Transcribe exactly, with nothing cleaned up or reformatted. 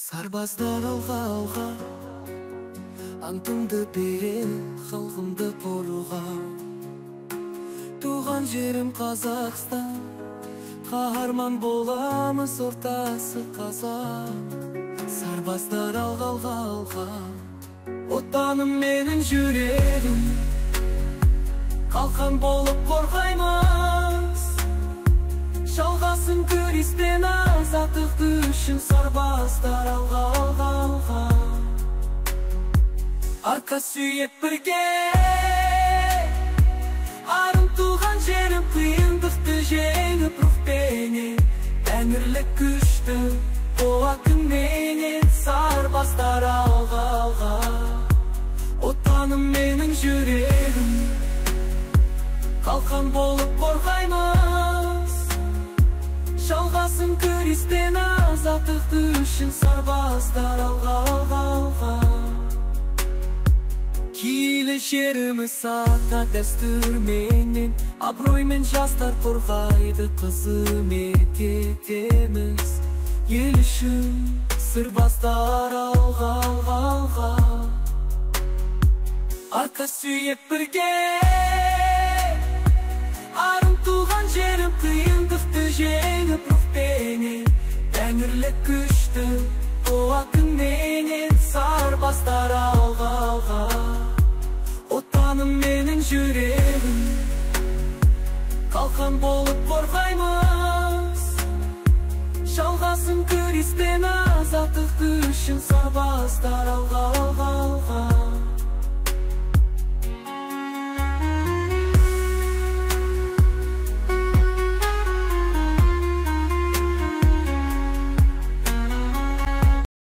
Сарбаздар алға алға, антымды берем, халқымды қоруға. Туған жерім Қазақстан, қаһарман боламыз ортасы қазақ. Сарбаздар алға алға алға, отаным менің жүрегім, қалқан болып қорғаймыз. Жалғасын күреспен азаттық үшін сарбаздар алға алға алға. Арқа сүйеп бірге арым туған жерім, қиындықты жеңіп рухпенен, тәңірлік күшті болатын менен. Сарбаздар алға алға, отаным менің жүрегім, қалқан болып қорғаймыз. Жалғасын күреспен азаттықты үшін сарбаздар алға алға алға. Киелі жеріміз ата дәстүрменен, абыроймен жастар қорғайды қызмет етеміз ел үшін. Сарбаздар алға алға алға, арқа сүйеп бірге арым туған жерім, қиындықты жеңіп рухпенен, тәңірлік күшті қуатын менен. Сарбаздар алға алға, отаным менің жүрегім, қалқан болып қорғаймыз. Жалғасын күреспен азаттық үшін сарбаздар алға алға алға.